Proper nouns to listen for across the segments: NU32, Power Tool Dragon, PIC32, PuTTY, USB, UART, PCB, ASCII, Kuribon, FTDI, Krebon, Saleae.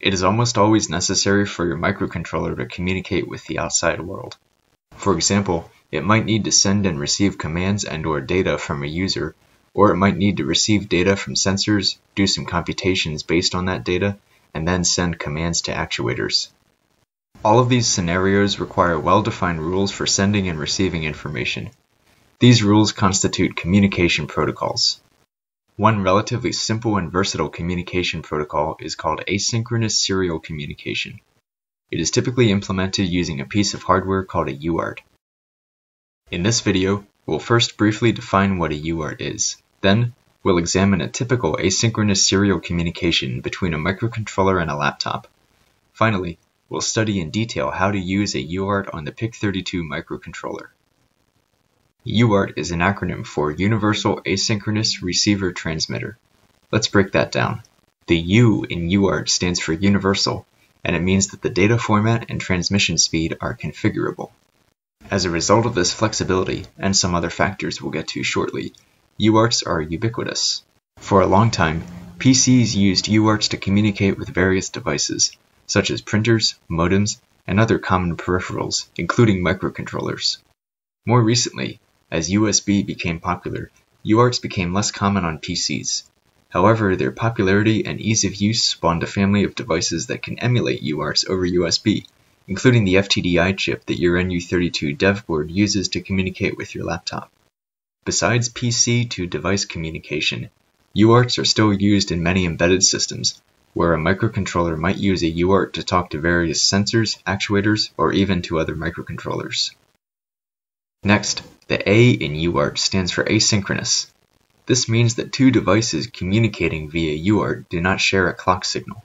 It is almost always necessary for your microcontroller to communicate with the outside world. For example, it might need to send and receive commands and/or data from a user, or it might need to receive data from sensors, do some computations based on that data, and then send commands to actuators. All of these scenarios require well-defined rules for sending and receiving information. These rules constitute communication protocols. One relatively simple and versatile communication protocol is called asynchronous serial communication. It is typically implemented using a piece of hardware called a UART. In this video, we'll first briefly define what a UART is. Then, we'll examine a typical asynchronous serial communication between a microcontroller and a laptop. Finally, we'll study in detail how to use a UART on the PIC32 microcontroller. UART is an acronym for Universal Asynchronous Receiver Transmitter. Let's break that down. The U in UART stands for universal, and it means that the data format and transmission speed are configurable. As a result of this flexibility, and some other factors we'll get to shortly, UARTs are ubiquitous. For a long time, PCs used UARTs to communicate with various devices, such as printers, modems, and other common peripherals, including microcontrollers. More recently, as USB became popular, UARTs became less common on PCs. However, their popularity and ease of use spawned a family of devices that can emulate UARTs over USB, including the FTDI chip that your NU32 dev board uses to communicate with your laptop. Besides PC to device communication, UARTs are still used in many embedded systems, where a microcontroller might use a UART to talk to various sensors, actuators, or even to other microcontrollers. Next, the A in UART stands for asynchronous. This means that two devices communicating via UART do not share a clock signal.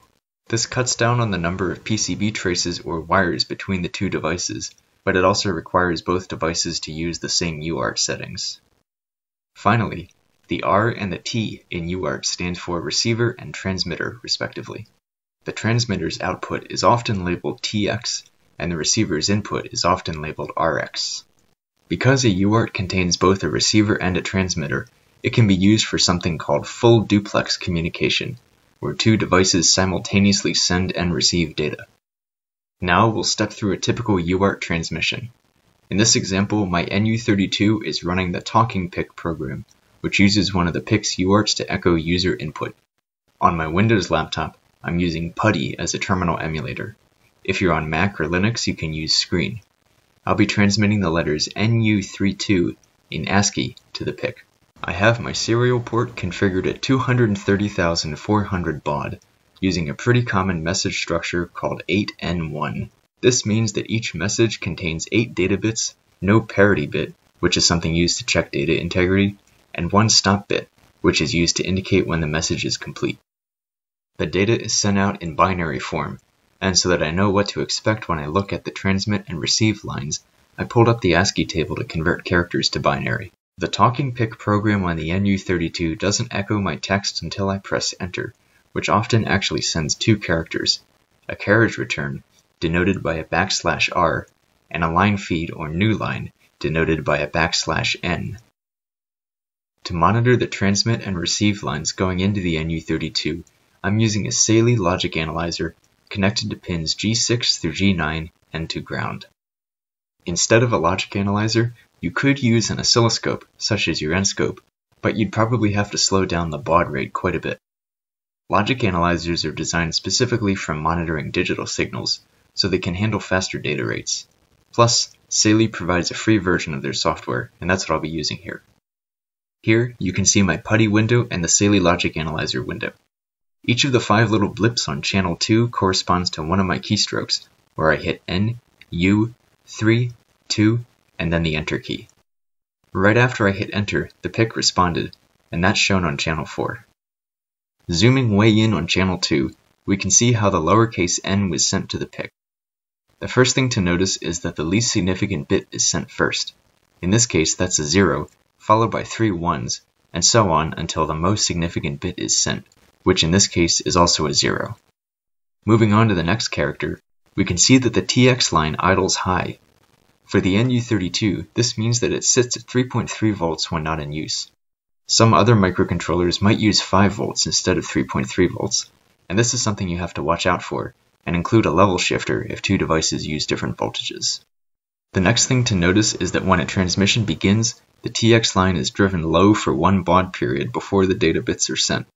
This cuts down on the number of PCB traces or wires between the two devices, but it also requires both devices to use the same UART settings. Finally, the R and the T in UART stand for receiver and transmitter, respectively. The transmitter's output is often labeled TX, and the receiver's input is often labeled RX. Because a UART contains both a receiver and a transmitter, it can be used for something called full duplex communication, where two devices simultaneously send and receive data. Now we'll step through a typical UART transmission. In this example, my NU32 is running the Talking PIC program, which uses one of the PIC's UARTs to echo user input. On my Windows laptop, I'm using PuTTY as a terminal emulator. If you're on Mac or Linux, you can use Screen. I'll be transmitting the letters NU32 in ASCII to the PIC. I have my serial port configured at 230,400 baud, using a pretty common message structure called 8N1. This means that each message contains 8 data bits, no parity bit, which is something used to check data integrity, and one stop bit, which is used to indicate when the message is complete. The data is sent out in binary form, and so that I know what to expect when I look at the transmit and receive lines, I pulled up the ASCII table to convert characters to binary. The Talking PIC program on the NU32 doesn't echo my text until I press enter, which often actually sends two characters, a carriage return, denoted by a \r, and a line feed or new line, denoted by a \n. To monitor the transmit and receive lines going into the NU32, I'm using a Saleae logic analyzer connected to pins G6 through G9 and to ground. Instead of a logic analyzer, you could use an oscilloscope, such as your Enscope, but you'd probably have to slow down the baud rate quite a bit. Logic analyzers are designed specifically for monitoring digital signals, so they can handle faster data rates. Plus, Saleae provides a free version of their software, and that's what I'll be using here. Here, you can see my PuTTY window and the Saleae logic analyzer window. Each of the 5 little blips on channel 2 corresponds to one of my keystrokes, where I hit N, U, 3, 2, and then the Enter key. Right after I hit Enter, the PIC responded, and that's shown on channel 4. Zooming way in on channel 2, we can see how the lowercase n was sent to the PIC. The first thing to notice is that the least significant bit is sent first. In this case, that's a 0, followed by 3 ones, and so on until the most significant bit is sent, which in this case is also a 0. Moving on to the next character, we can see that the TX line idles high. For the NU32, this means that it sits at 3.3 volts when not in use. Some other microcontrollers might use 5 volts instead of 3.3 volts, and this is something you have to watch out for, and include a level shifter if two devices use different voltages. The next thing to notice is that when a transmission begins, the TX line is driven low for one baud period before the data bits are sent.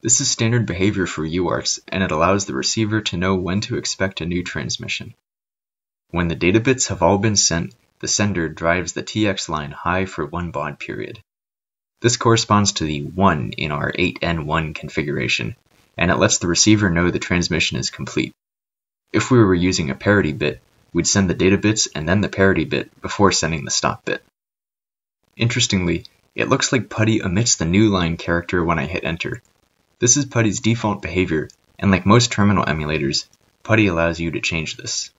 This is standard behavior for UARTs, and it allows the receiver to know when to expect a new transmission. When the data bits have all been sent, the sender drives the TX line high for one baud period. This corresponds to the 1 in our 8N1 configuration, and it lets the receiver know the transmission is complete. If we were using a parity bit, we'd send the data bits and then the parity bit before sending the stop bit. Interestingly, it looks like PuTTY omits the new line character when I hit enter. This is PuTTY's default behavior, and like most terminal emulators, PuTTY allows you to change this.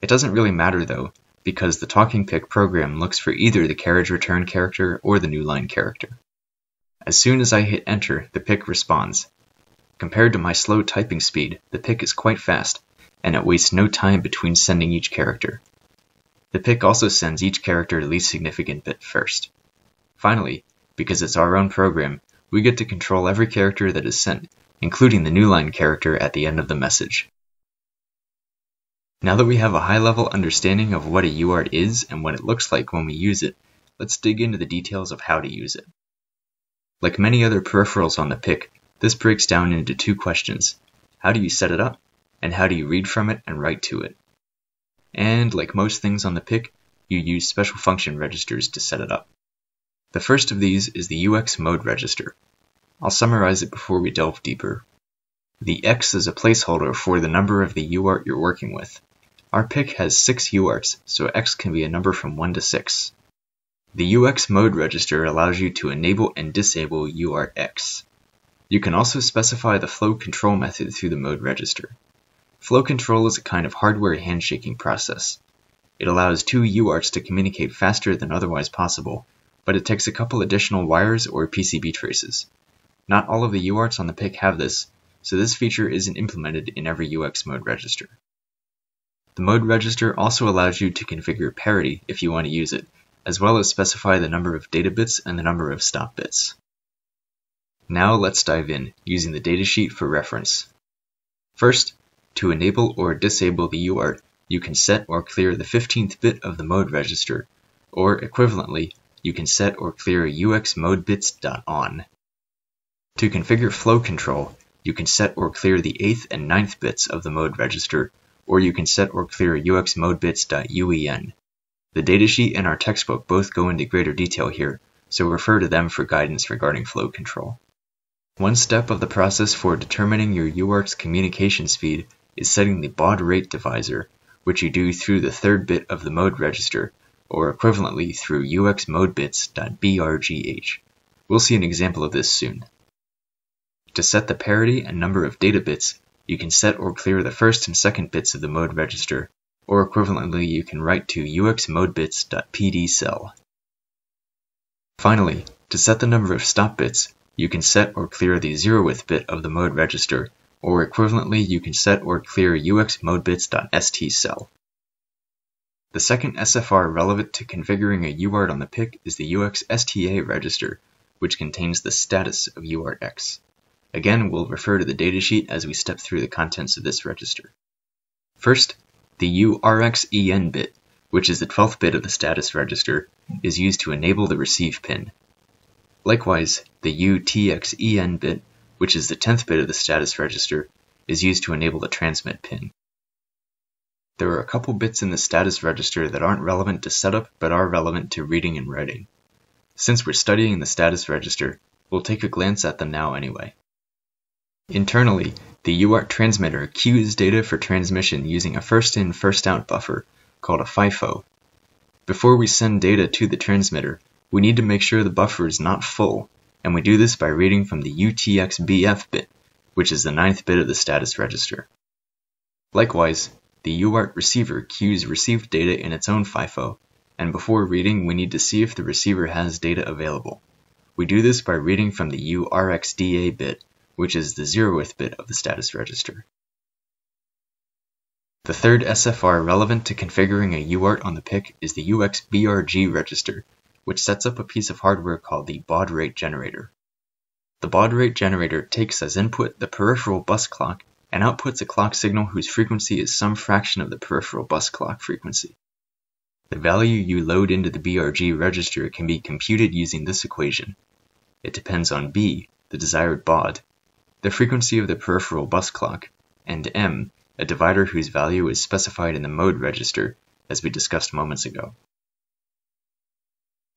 It doesn't really matter though, because the talking PIC program looks for either the carriage return character or the new line character. As soon as I hit enter, the PIC responds. Compared to my slow typing speed, the PIC is quite fast, and it wastes no time between sending each character. The PIC also sends each character least significant bit first. Finally, because it's our own program, we get to control every character that is sent, including the new line character at the end of the message. Now that we have a high-level understanding of what a UART is and what it looks like when we use it, let's dig into the details of how to use it. Like many other peripherals on the PIC, this breaks down into two questions. How do you set it up? And how do you read from it and write to it? And like most things on the PIC, you use special function registers to set it up. The first of these is the UX mode register. I'll summarize it before we delve deeper. The X is a placeholder for the number of the UART you're working with. Our PIC has 6 UARTs, so X can be a number from 1 to 6. The UX mode register allows you to enable and disable UART X. You can also specify the flow control method through the mode register. Flow control is a kind of hardware handshaking process. It allows two UARTs to communicate faster than otherwise possible, but it takes a couple additional wires or PCB traces. Not all of the UARTs on the PIC have this, so this feature isn't implemented in every UX mode register. The mode register also allows you to configure parity if you want to use it, as well as specify the number of data bits and the number of stop bits. Now let's dive in, using the datasheet for reference. First, to enable or disable the UART, you can set or clear the 15th bit of the mode register, or equivalently, you can set or clear uxmodebits.on. To configure flow control, you can set or clear the 8th and 9th bits of the mode register, or you can set or clear uxmodebits.uen. The datasheet and our textbook both go into greater detail here, so refer to them for guidance regarding flow control. One step of the process for determining your UART's communication speed is setting the baud rate divisor, which you do through the 3rd bit of the mode register, or equivalently through uxmodebits.brgh. We'll see an example of this soon. To set the parity and number of data bits, you can set or clear the 1st and 2nd bits of the mode register, or equivalently you can write to uxmodebits.pdcell. Finally, to set the number of stop bits, you can set or clear the 0th bit of the mode register, or equivalently you can set or clear uxmodebits.stcell. The second SFR relevant to configuring a UART on the PIC is the UXSTA register, which contains the status of UARTX. Again, we'll refer to the datasheet as we step through the contents of this register. First, the URXEN bit, which is the 12th bit of the status register, is used to enable the receive pin. Likewise, the UTXEN bit, which is the 10th bit of the status register, is used to enable the transmit pin. There are a couple bits in the status register that aren't relevant to setup but are relevant to reading and writing. Since we're studying the status register, we'll take a glance at them now anyway. Internally, the UART transmitter queues data for transmission using a first-in, first-out buffer called a FIFO. Before we send data to the transmitter, we need to make sure the buffer is not full, and we do this by reading from the UTXBF bit, which is the 9th bit of the status register. Likewise, the UART receiver queues received data in its own FIFO, and before reading we need to see if the receiver has data available. We do this by reading from the URXDA bit, which is the 0th bit of the status register. The third SFR relevant to configuring a UART on the PIC is the UXBRG register, which sets up a piece of hardware called the baud rate generator. The baud rate generator takes as input the peripheral bus clock and outputs a clock signal whose frequency is some fraction of the peripheral bus clock frequency. The value you load into the BRG register can be computed using this equation. It depends on B, the desired baud, the frequency of the peripheral bus clock, and M, a divider whose value is specified in the mode register, as we discussed moments ago.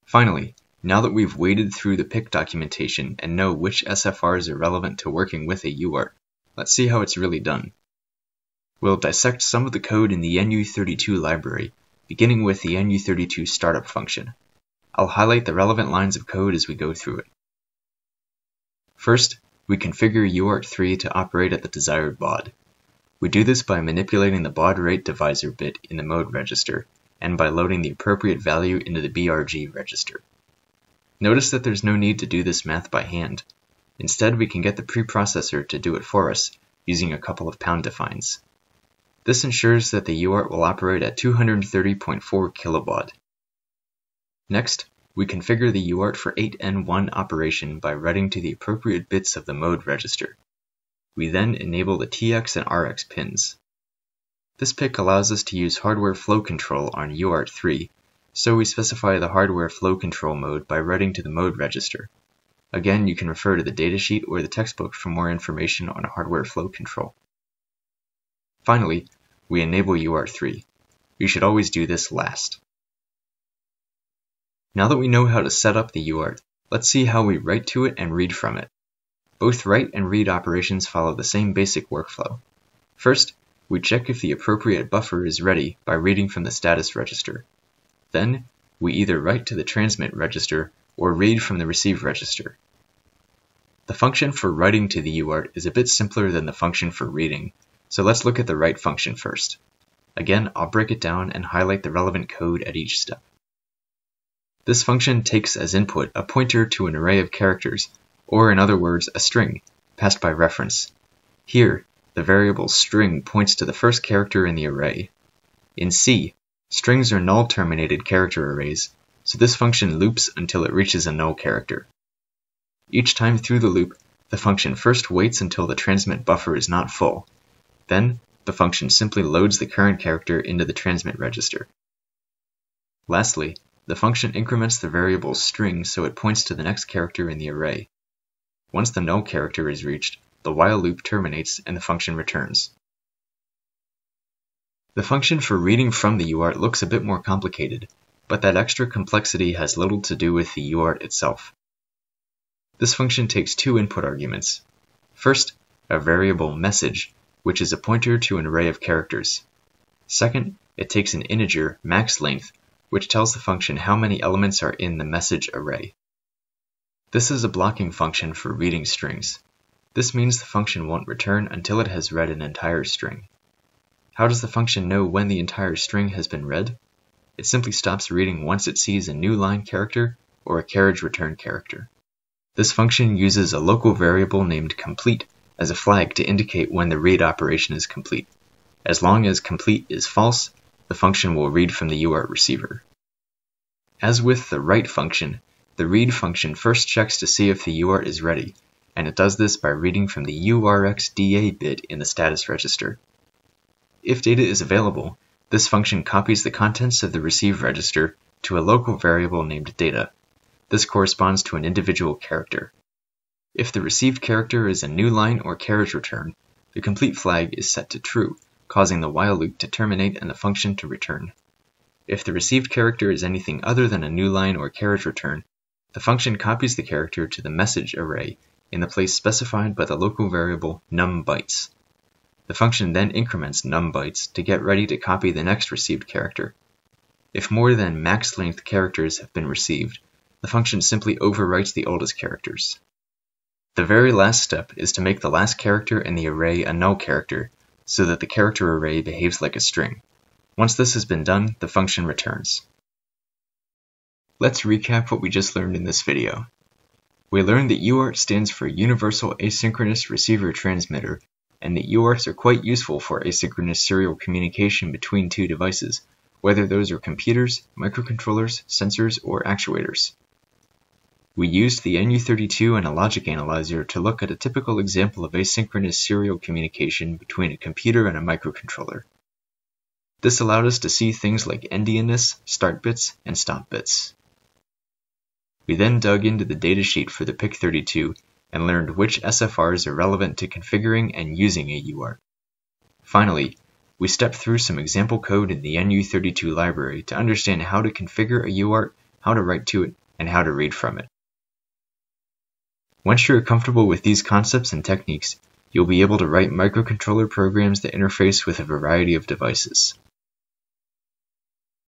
Finally, now that we've waded through the PIC documentation and know which SFRs are relevant to working with a UART, let's see how it's really done. We'll dissect some of the code in the NU32 library, beginning with the NU32 startup function. I'll highlight the relevant lines of code as we go through it. First, we configure UART3 to operate at the desired baud. We do this by manipulating the baud rate divisor bit in the mode register, and by loading the appropriate value into the BRG register. Notice that there's no need to do this math by hand. Instead, we can get the preprocessor to do it for us using a couple of pound defines. This ensures that the UART will operate at 230.4 kilobaud. Next, we configure the UART for 8N1 operation by writing to the appropriate bits of the mode register. We then enable the TX and RX pins. This PIC allows us to use hardware flow control on UART3, so we specify the hardware flow control mode by writing to the mode register. Again, you can refer to the datasheet or the textbook for more information on hardware flow control. Finally, we enable UART3. You should always do this last. Now that we know how to set up the UART, let's see how we write to it and read from it. Both write and read operations follow the same basic workflow. First, we check if the appropriate buffer is ready by reading from the status register. Then, we either write to the transmit register or read from the receive register. The function for writing to the UART is a bit simpler than the function for reading, so let's look at the write function first. Again, I'll break it down and highlight the relevant code at each step. This function takes as input a pointer to an array of characters, or in other words, a string, passed by reference. Here, the variable string points to the first character in the array. In C, strings are null-terminated character arrays, so this function loops until it reaches a null character. Each time through the loop, the function first waits until the transmit buffer is not full. Then, the function simply loads the current character into the transmit register. Lastly, the function increments the variable string so it points to the next character in the array. Once the null character is reached, the while loop terminates and the function returns. The function for reading from the UART looks a bit more complicated, but that extra complexity has little to do with the UART itself. This function takes two input arguments. First, a variable message, which is a pointer to an array of characters. Second, it takes an integer, max length, which tells the function how many elements are in the message array. This is a blocking function for reading strings. This means the function won't return until it has read an entire string. How does the function know when the entire string has been read? It simply stops reading once it sees a new line character or a carriage return character. This function uses a local variable named complete as a flag to indicate when the read operation is complete. As long as complete is false, the function will read from the UART receiver. As with the write function, the read function first checks to see if the UART is ready, and it does this by reading from the URXDA bit in the status register. If data is available, this function copies the contents of the receive register to a local variable named data. This corresponds to an individual character. If the received character is a new line or carriage return, the complete flag is set to true, causing the while loop to terminate and the function to return. If the received character is anything other than a new line or carriage return, the function copies the character to the message array in the place specified by the local variable numBytes. The function then increments numBytes to get ready to copy the next received character. If more than max length characters have been received, the function simply overwrites the oldest characters. The very last step is to make the last character in the array a null character so that the character array behaves like a string. Once this has been done, the function returns. Let's recap what we just learned in this video. We learned that UART stands for Universal Asynchronous Receiver Transmitter, and that UARTs are quite useful for asynchronous serial communication between two devices, whether those are computers, microcontrollers, sensors, or actuators. We used the NU32 and a logic analyzer to look at a typical example of asynchronous serial communication between a computer and a microcontroller. This allowed us to see things like endianness, start bits, and stop bits. We then dug into the datasheet for the PIC32 and learned which SFRs are relevant to configuring and using a UART. Finally, we stepped through some example code in the NU32 library to understand how to configure a UART, how to write to it, and how to read from it. Once you are comfortable with these concepts and techniques, you'll be able to write microcontroller programs that interface with a variety of devices.